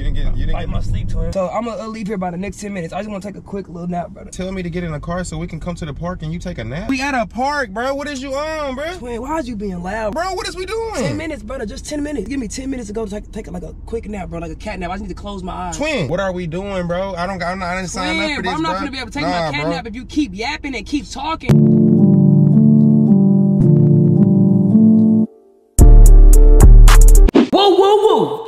You didn't get my sleep to him. So I'm gonna leave here by the next 10 minutes. I just wanna take a quick little nap, brother. Tell me to get in the car so we can come to the park and you take a nap. We at a park, bro. What is you on, bro? Twin, why is you being loud? Bro, what is we doing? 10 minutes, brother. Just 10 minutes. Give me 10 minutes to go take like a quick nap, bro. Like a cat nap. I just need to close my eyes. Twin, what are we doing, bro? I didn't sign up for this, bro. I'm not gonna be able to take my cat nap if you keep yapping and keep talking.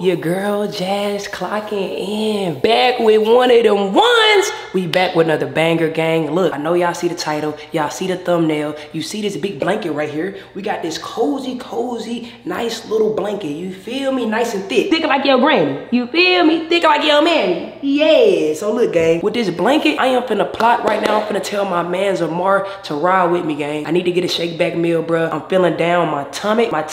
Your girl Jazz clocking in, back with one of them ones. We back with another banger, gang. Look, I know y'all see the title, y'all see the thumbnail, you see this big blanket right here. We got this cozy, nice little blanket, you feel me? Nice and thick, thicker like your granny, you feel me? Thicker like your man, yeah. So look, gang, with this blanket, I am finna plot right now. I'm finna tell my man Zamar to ride with me, gang. I need to get a shake back meal, bruh. I'm feeling down, my tummy is not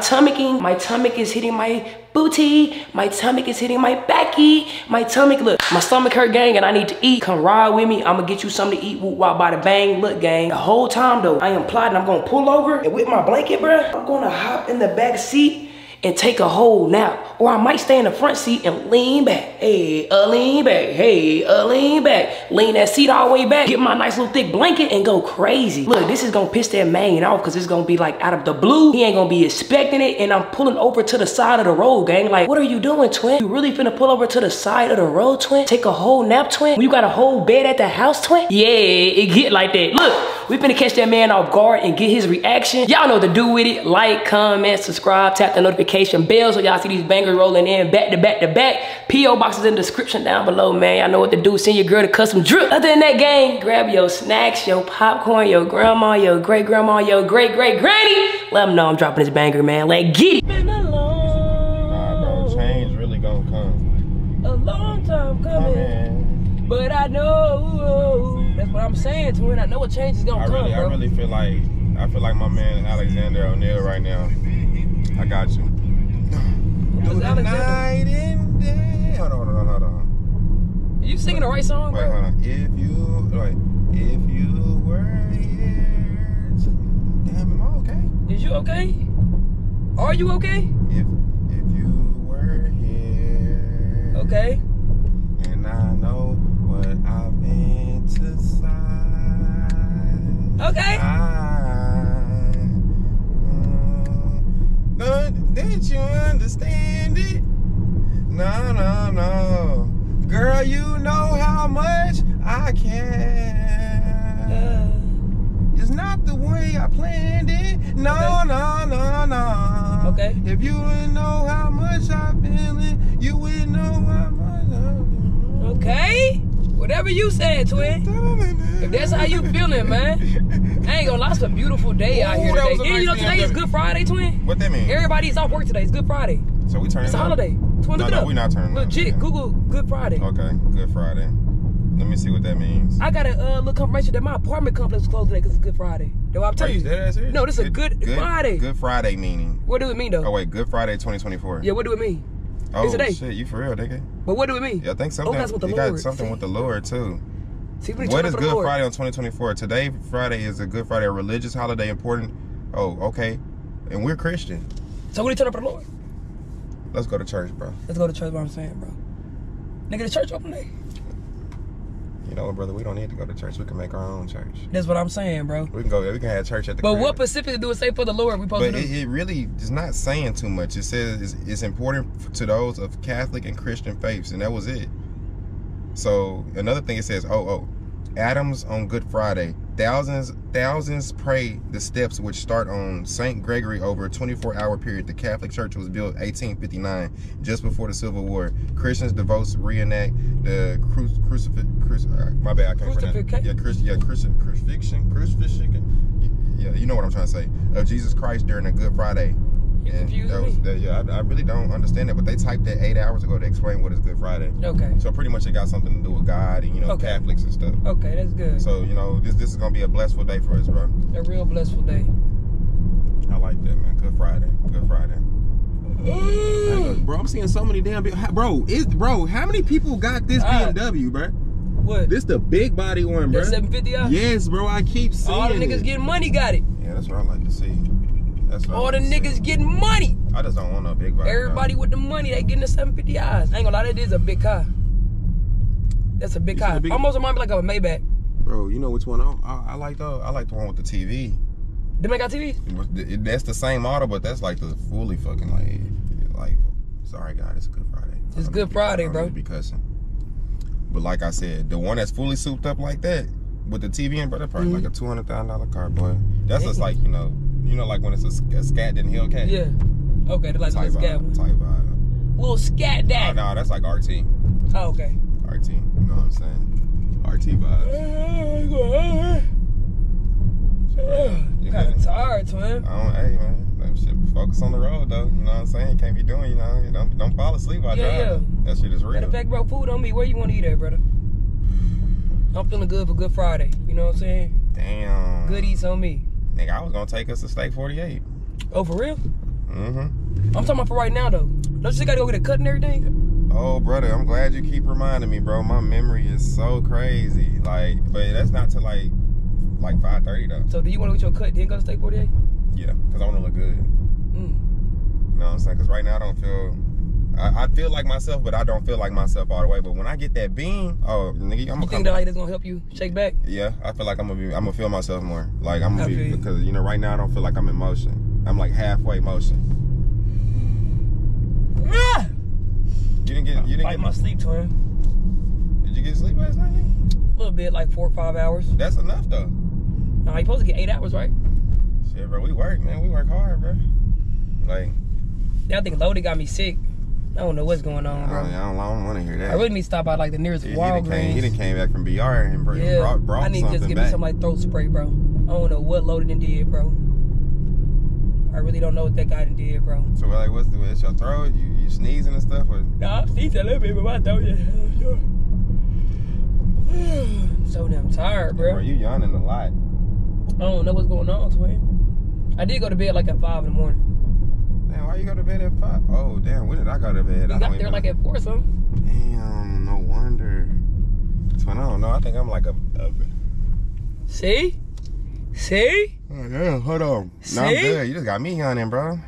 tummicking, my tummy is hitting my booty, my stomach is hitting my backy, my stomach, look, my stomach hurt, gang, and I need to eat. Come ride with me, I'ma get you something to eat, whoop, wop, bada, bang. Look, gang, the whole time though, I am plotting, I'm gonna pull over, and with my blanket, bruh, I'm gonna hop in the back seat and take a whole nap, or I might stay in the front seat and lean back, hey, lean back, hey, lean back, lean that seat all the way back, get my nice little thick blanket and go crazy. Look, this is gonna piss that man off because it's gonna be like out of the blue, he ain't gonna be expecting it, and I'm pulling over to the side of the road, gang, like, what are you doing, twin? You really finna pull over to the side of the road, twin? Take a whole nap, twin? You got a whole bed at the house, twin? Yeah, it get like that. Look, we finna catch that man off guard and get his reaction. Y'all know what to do with it, like, comment, subscribe, tap the notification bell so y'all see these bangers rolling in back to back to back. P.O. box is in the description down below, man. Y'all know what to do. Send your girl to Custom Drip. Other than that, gang, grab your snacks, your popcorn, your grandma, your great grandma, your great great granny. Let them know I'm dropping this banger, man. Like, get it. Been alone. Nah, bro, change really gonna come. A long time coming, man. But I know that's what I'm saying, twin. I know what change is gonna come. Bro. I really feel like my man Alexander O'Neal right now. I got you. Night and day. Hold on. Are you singing the right song, bro? Hold on. If you were here, damn, am I okay? Is you okay? Are you okay? If you were here, okay. And I know what I've been to sign. Okay. Didn't you understand it? No. Girl, you know how much I care. It's not the way I planned it. No. Okay. If you wouldn't know how much I feel it, you wouldn't know how much I feel it. Okay. Whatever you said, twin. If that's how you feeling, man. I ain't gonna lie, it's a beautiful day out here today. And you know today is Good Friday, twin? What that mean? Everybody's off work today. It's Good Friday. So we turning up? It's a holiday. Twin, look it up. No, we not turning up. Legit, Google Good Friday. Okay, Good Friday. Let me see what that means. I got a little confirmation that my apartment complex is closed today because it's Good Friday. Though I'm telling you. No, this is a Good Friday. Good Friday meaning. What do it mean, though? Oh, wait, Good Friday 2024. Yeah, what do it mean? Oh, shit, you for real, nigga. But what do it mean? Yeah, I think something with the Lord, too. What is Good Friday on 2024? Today, Friday is a Good Friday, a religious holiday, important. Oh, okay. And we're Christian. So what do you turn up for the Lord? Let's go to church, bro. Let's go to church, what I'm saying, bro. Nigga, the church open day. You know what, brother? We don't need to go to church. We can make our own church. That's what I'm saying, bro. We can go. We can have church at the crib. But what specifically do it say for the Lord? We supposed to do? It really is not saying too much. It says it's important to those of Catholic and Christian faiths, and that was it. So another thing it says, Adams on Good Friday, thousands pray the steps which start on St. Gregory over a 24-hour period. The Catholic Church was built 1859, just before the Civil War. Christians devotes reenact the crucifixion. Yeah, you know what I'm trying to say, of Jesus Christ during a Good Friday. I really don't understand that, but they typed that 8 hours ago to explain what is Good Friday. Okay. So pretty much it got something to do with God and, you know, Catholics and stuff. Okay, that's good. So, you know, this is going to be a blessful day for us, bro. A real blessful day. I like that, man. Good Friday. Good Friday. Bro, I'm seeing so many damn people. Bro, how many people got this BMW, bro? What? This the big body one, bro. 750i? Yes, bro. I keep seeing all the niggas getting money got it. Yeah, that's what I like to see. All the niggas getting money. I just don't want no big body. Everybody with the money, they getting the 750 eyes. I ain't gonna lie, that is a big car. That's a big car. Almost reminds me like of a Maybach. Bro, you know which one I like though? I like the one with the TV. They make out TVs? That's the same model, but that's like the fully fucking like sorry God, it's a Good Friday. It's Good Friday, bro. Be cussing. But like I said, the one that's fully souped up like that with the TV in, bro, that's probably like a $200,000 car, boy. That's just like you know, like when it's a scat and Hellcat. Yeah. Okay, they like the scat one. Type vibe. Little scat dad. No, that's like RT. Oh, okay. RT. You know what I'm saying? RT vibes. You kind of tired, twin. Hey, man. That shit, focus on the road, though. You know what I'm saying? Can't be doing, you know. Don't fall asleep while driving. Yeah. That shit is real. Matter of fact, bro, food on me. Where you want to eat at, brother? I'm feeling good for Good Friday. You know what I'm saying? Damn. Goodies on me. Nigga, I was going to take us to Steak 48. Oh, for real? Mm-hmm. I'm talking about for right now, though. Don't you just got to go get a cut and everything? Oh, brother, I'm glad you keep reminding me, bro. My memory is so crazy. Like, but that's not to, like 5:30 though. So do you want to get your cut then go to Steak 48? Yeah, because I want to look good. You know what I'm saying? Because right now I don't feel... I feel like myself, but I don't feel like myself all the way. But when I get that bean, oh, nigga, I'm going to come... You think that that's going to help you shake back? Yeah, I feel like I'm gonna feel myself more. Like, I'm going to be... Because, you know, right now I don't feel like I'm in motion. I'm like halfway motion. Ah! You didn't get my sleep, twin. Did you get sleep last night? A little bit, like 4 or 5 hours. That's enough, though. No, you're supposed to get 8 hours, right? Shit, bro, we work, man. We work hard, bro. Like... I think Lodi got me sick. I don't know what's going on, bro. I don't want to hear that. I really need to stop by, like, the nearest Walgreens. He done came back from BR and brought I need to just give me some, like, throat spray, bro. I don't know what Lodi done did, bro. I really don't know what that guy done did, bro. So, like, what's the... It's your throat? You sneezing and stuff? Or? Nah, I'm sneezing a little bit, but my throat, yeah. I'm so damn tired, bro. Bro, you yawning a lot. I don't know what's going on, twin. I did go to bed like at 5 in the morning. Damn, why you go to bed at 5? Oh, damn, when did I go to bed? I got there like at 4 or something. Damn, no wonder. Twin, I don't know. I think I'm like a... See? See? Oh, yeah, hold on. See? No, I'm good. You just got me yawning, bro.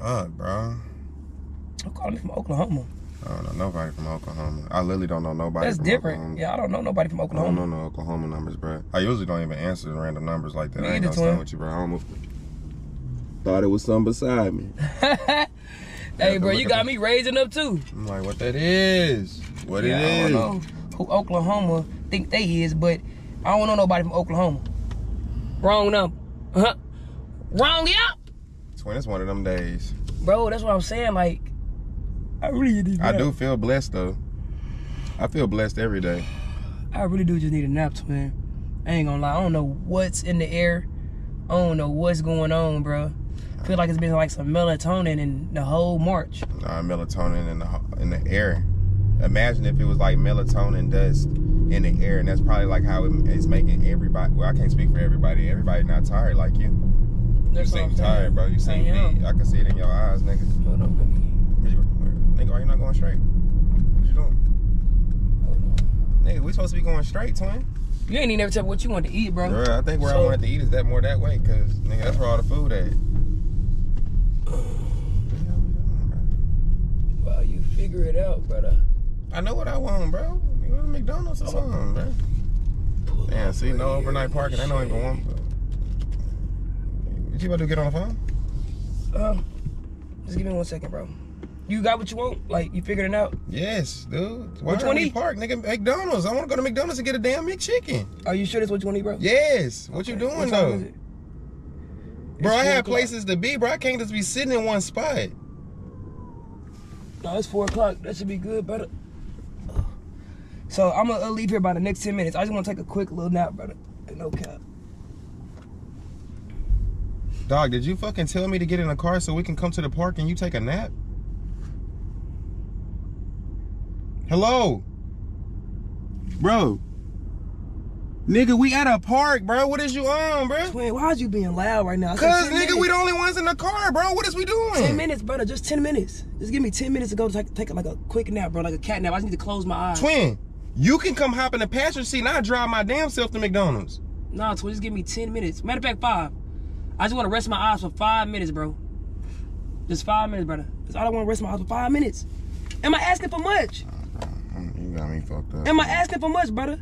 Fuck, bro. I'm calling from Oklahoma. I don't know nobody from Oklahoma. I literally don't know nobody from Oklahoma. That's different. Yeah, I don't know nobody from Oklahoma. I don't know no Oklahoma numbers, bro. I usually don't even answer random numbers like that. I ain't gonna stand with you, bro. I almost thought it was something beside me. Hey, bro, you got me raising up, too. I'm like, what that is? What it is? I don't know who Oklahoma think they is, but I don't know nobody from Oklahoma. Wrong number. Wrong up. Twin, it's one of them days. Bro, that's what I'm saying, like. I really need a nap. I do feel blessed, though. I feel blessed every day. I really do just need a nap, man. I ain't gonna lie. I don't know what's in the air. I don't know what's going on, bro. I feel like it's been like some melatonin in the whole March. Nah, melatonin in the air. Imagine if it was like melatonin dust in the air, and that's probably like how it's making everybody... Well, I can't speak for everybody. Everybody not tired like you. That's you seem tired, bro. You seem big. I can see it in your eyes, nigga. Hold on, baby. Nigga, why you not going straight? What you doing? Hold on. Nigga, we supposed to be going straight, twin. You ain't even never tell me what you wanted to eat, bro. Bro, I think where I wanted to eat is that more that way, because, nigga, that's where all the food at. Well, you figure it out, brother. I know what I want, bro. You go to McDonald's or something, bro. Damn, see, no overnight parking. I don't even want... What you about to get on the phone? Just give me 1 second, bro. You got what you want? Like, you figured it out? Yes, dude. Why don't we park, nigga? McDonald's. I want to go to McDonald's and get a damn McChicken. Are you sure that's what you want to eat, bro? Yes. What you doing, though? Bro, I have places to be, bro. I can't just be sitting in one spot. No, it's 4 o'clock. That should be good, brother. So, I'm going to leave here by the next 10 minutes. I just want to take a quick little nap, brother. No cap. Dog, did you fucking tell me to get in a car so we can come to the park and you take a nap? Hello? Bro. Nigga, we at a park, bro. What is you on, bro? Twin, why is you being loud right now? Cause, nigga, we the only ones in the car, bro. What is we doing? 10 minutes, brother. Just 10 minutes. Just give me 10 minutes to go take like a quick nap, bro. Like a cat nap. I just need to close my eyes. Twin, you can come hop in the passenger seat and I'll drive my damn self to McDonald's. Nah, twin, just give me 10 minutes. Matter of fact, 5. I just want to rest my eyes for 5 minutes, bro. Just 5 minutes, brother. That's all I want, to rest my eyes for 5 minutes. Am I asking for much? Bro, you got me fucked up. Am I asking for much, brother?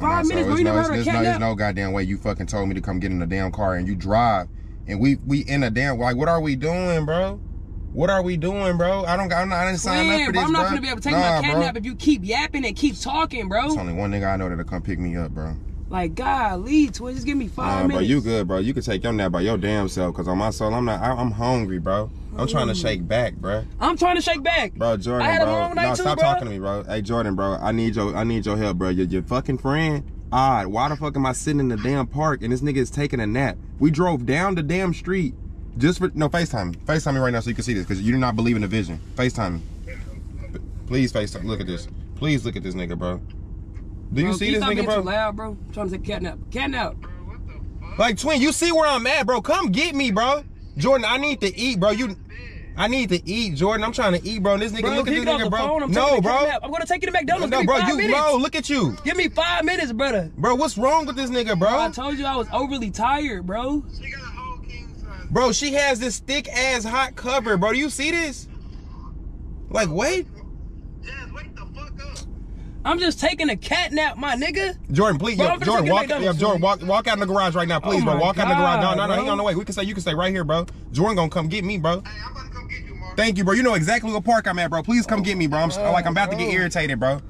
5 minutes, bro. You never heard of a cat nap? There's no goddamn way you fucking told me to come get in a damn car and you drive. And we in a damn, like, what are we doing, bro? What are we doing, bro? I didn't sign up for this, bro. I'm not gonna be able to take my catnap if you keep yapping and keep talking, bro. There's only one nigga I know that'll come pick me up, bro. Like, golly, twin, just give me 5 minutes. Bro, you good, bro. You can take your nap by your damn self, because on my soul, I'm hungry, bro. I'm trying to shake back, bro. I'm trying to shake back. Bro, Jordan, I had a long night too, bro. No, stop talking to me, bro. Hey, Jordan, bro, I need your help, bro. Your fucking friend. Odd, why the fuck am I sitting in the damn park and this nigga is taking a nap? We drove down the damn street just for, no, FaceTime me. FaceTime me right now so you can see this, because you do not believe in the vision. FaceTime me. Please FaceTime, look at this. Please look at this nigga, bro. Do you see this nigga, bro? Too loud, bro. I'm trying to say catnap. Catnap. Bro, what the fuck? Like, twin, you see where I'm at, bro. Come get me, bro. Jordan, I need to eat, bro. I need to eat, Jordan. I'm trying to eat, bro. And this nigga, bro, look at this nigga, bro. No, bro. I'm gonna take you to McDonald's. No, bro. Bro, look at you. Give me 5 minutes, brother. Bro, what's wrong with this nigga, bro? I told you I was overly tired, bro. She got a whole king size. Bro, she has this thick ass hot cover, bro. Do you see this? Like, wait. Jazz, wake the fuck up. I'm just taking a cat nap, my nigga. Jordan, please, bro, Jordan, walk out in the garage right now, please, bro. Walk out in the garage. No, he on the way. You can stay right here, bro. Jordan gonna come get me, bro. Hey, I'm about to come get you, Mark. Thank you, bro. You know exactly what park I'm at, bro. Please come get me, bro. I'm about to get irritated, bro.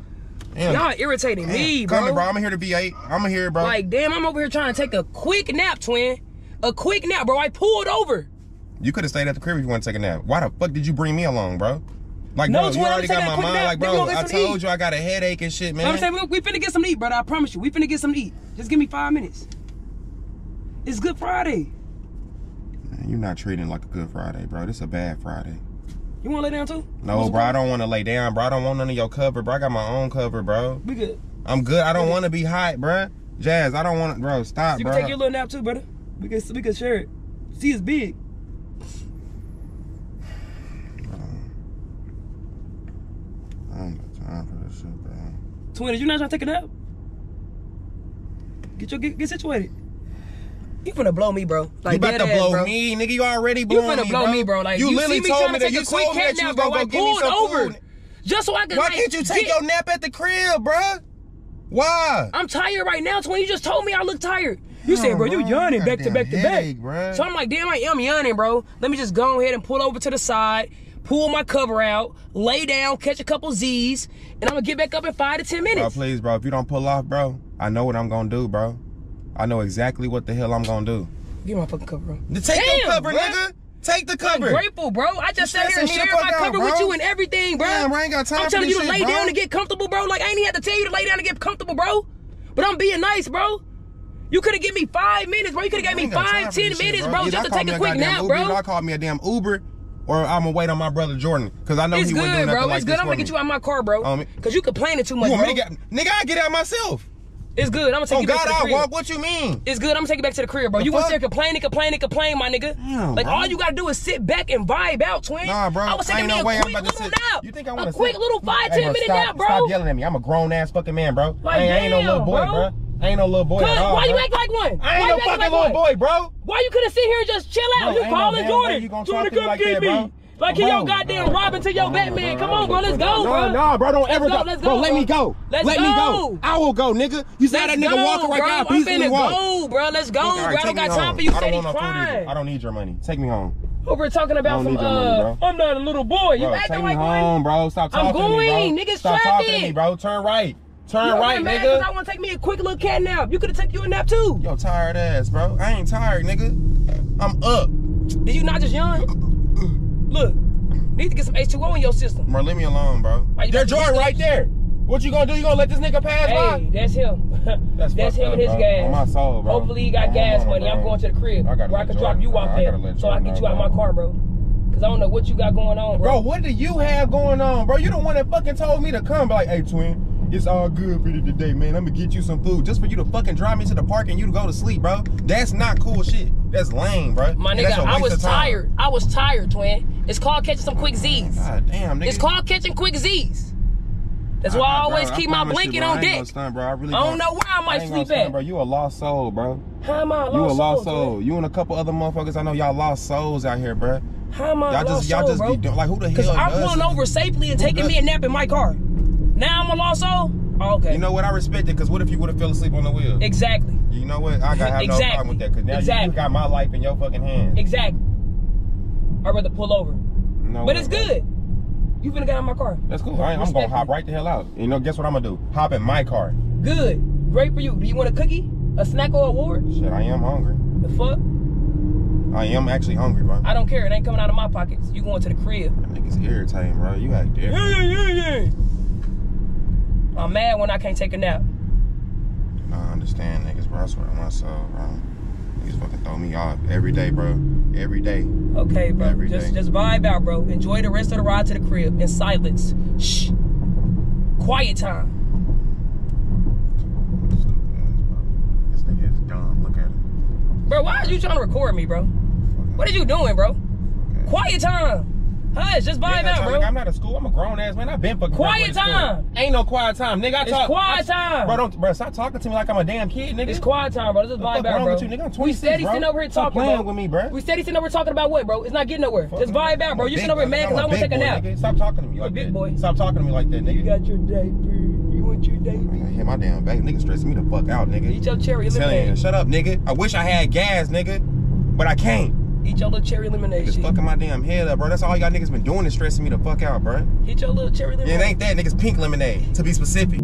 Y'all irritating me, bro. Come, bro. I'm here to V8. I'm here, bro. Like, damn, I'm over here trying to take a quick nap, twin. A quick nap, bro. I pulled over. You could have stayed at the crib if you want to take a nap. Why the fuck did you bring me along, bro? Like, no, bro, you already got my mind. Like, bro, I told you I got a headache and shit, man. I'm saying, look, we finna get some to eat, brother. I promise you. We finna get some to eat. Just give me 5 minutes. It's Good Friday. Man, you're not treating it like a Good Friday, bro. This is a bad Friday. You want to lay down, too? No, bro, I don't want to lay down, bro. I don't want none of your cover, bro. I got my own cover, bro. We good. I'm good. I don't want to be hot, bro. Jazz, I don't want to, bro. Stop, bro. You can take your little nap, too, brother. We can share it. See, it's big. I don't got time for this shit, bro. Twin, you not trying to take a nap? Get situated. You finna blow me, bro. Like, you about to blow me, nigga. You already blowing me, bro. You finna blow me, bro. Like, you literally told me that you told me that you was gonna go get me over. Just so I could. Why can't you take your nap at the crib, bro? Why? I'm tired right now, Twin. You just told me I look tired. You said, bro, you yawning back to back to back. Bro. So I'm like, damn, I am yawning, bro. Let me just go ahead and pull over to the side. Pull my cover out, lay down, catch a couple Z's, and I'm gonna get back up in 5 to 10 minutes. Bro, please, bro, if you don't pull off, bro, I know what I'm gonna do, bro. I know exactly what the hell I'm gonna do. Give me my fucking cover, bro. Take your cover, bro. Nigga. Take the cover. I'm grateful, bro. I just sat here and shared my cover with you and everything, bro. Damn, I ain't got time. I'm telling you to lay down and get comfortable, bro. Like, I ain't even had to tell you to lay down and get comfortable, bro. But I'm being nice, bro. You could have given me 5 minutes, bro. You could have gave me 5, 10 minutes, bro, just to take a quick nap, bro. I called me a damn Uber. Or I'm gonna wait on my brother Jordan, cause I know he wouldn't do nothing like this. It's good, bro. It's good. I'm gonna get you out of my car, bro. Cause you complaining too much, bro. Nigga, I get out myself. It's good. I'm gonna take you back to the crib. Oh God, I walk. What you mean? It's good. I'm gonna take you back to the crib, bro. You gonna start complaining, my nigga. Damn, like, bro. All you gotta do is sit back and vibe out, twin. Nah, bro. I was taking me a quick little nap. You think I want a quick little 5, 10 minute nap, bro? Stop yelling at me. I'm a grown ass fucking man, bro. I ain't no little boy, bro. I ain't no little boy at all. Why you act like one? I ain't no fucking little boy, bro. Why you couldn't sit here and just chill out? You calling Jordan. Jordan, come get me. Like he your goddamn Robin to your Batman. Come on, bro. Let's go, bro. No, bro. Don't ever go. Bro, let me go. Let me go. I will go, nigga. You saw that nigga walking right now. I'm finna go, bro. Let's go, bro. I don't got time for you. Said he's crying. I don't need your money. Take me home. Over talking about some, I'm not a little boy. You acting like one, bro. Stop talking to me, bro. I'm going. Niggas traffic. Stop talking to me, bro. Turn right. Turn right, nigga. Cause I want to take me a quick little cat nap. You could have taken you a nap too. Yo, tired ass, bro. I ain't tired, nigga. I'm up. Did you not just yawn? Look, need to get some H2O in your system. Bro, leave me alone, bro. They're Jordan right there. What you gonna do? You gonna let this nigga pass by? That's him. That's him and his gas. On my soul, bro. Hopefully he got gas money. I'm going to the crib where I can drop you off there, so I can get you out of my car, bro. Cause I don't know what you got going on, bro. Bro, what do you have going on, bro? You the one that fucking told me to come. Like, hey, twin. It's all good for you today, man. I'm gonna get you some food just for you to fucking drive me to the park and you to go to sleep, bro. That's not cool shit. That's lame, bro. My nigga, I was tired. I was tired, twin. It's called catching some quick Z's. God damn, nigga. It's called catching quick Z's. That's why I always keep my blanket on deck. I don't know where I might sleep at. Bro, you a lost soul, bro. How am I a lost soul? You a lost soul. You and a couple other motherfuckers, I know y'all lost souls out here, bro. How am I a lost soul, bro? Y'all just be doing, like, who the hell does? Because I run over safely and taking me a nap in my car. Now I'm a lost soul? Oh, okay. You know what? I respect it, because what if you would have fell asleep on the wheel? Exactly. You know what? I got no problem with that, because now you got my life in your fucking hands. Exactly. I'd rather pull over. No, but it's good. You finna get out of my car. That's cool. I'm gonna hop right the hell out. You know, guess what I'm gonna do? Hop in my car. Good. Great for you. Do you want a cookie, a snack, or a award? Shit, I am hungry. The fuck? I am actually hungry, bro. I don't care. It ain't coming out of my pockets. You going to the crib. That nigga's irritating, bro. You act different. Yeah. I'm mad when I can't take a nap. Nah, I understand, niggas, bro. I swear to myself, bro. Niggas fucking throw me off every day, bro. Every day. Okay, bro. Every just vibe out, bro. Enjoy the rest of the ride to the crib in silence. Shh. Quiet time. This nigga is dumb. Look at him. Bro, why are you trying to record me, bro? What are you doing, bro? Okay. Quiet time. Hush, just vibe out, bro. Nigga, I'm not at school. I'm a grown ass man. I've been fucking quiet time. Ain't no quiet time, nigga. It's quiet time, bro. Don't, bro. Stop talking to me like I'm a damn kid, nigga. It's quiet time, bro. Just vibe out, bro. With you, nigga? I'm 26, we steady sitting over here talking, bro. With me, bro. We steady sitting over talking about what, bro? It's not getting nowhere. Fuck, just vibe out, bro. You sitting over here mad because I want to take a nap. Nigga. Stop talking to me, like big boy. Stop talking to me like that, nigga. You got your day, bro. You want your day? I hit my damn back, nigga. Stressing me the fuck out, nigga. Eat your cherry lemonade. Shut up, nigga. I wish I had gas, nigga, but I can't. Eat your little cherry lemonade. Just fucking my damn head up, bro. That's all y'all niggas been doing is stressing me the fuck out, bro. Hit your little cherry lemonade. It ain't that, niggas. Pink lemonade, to be specific.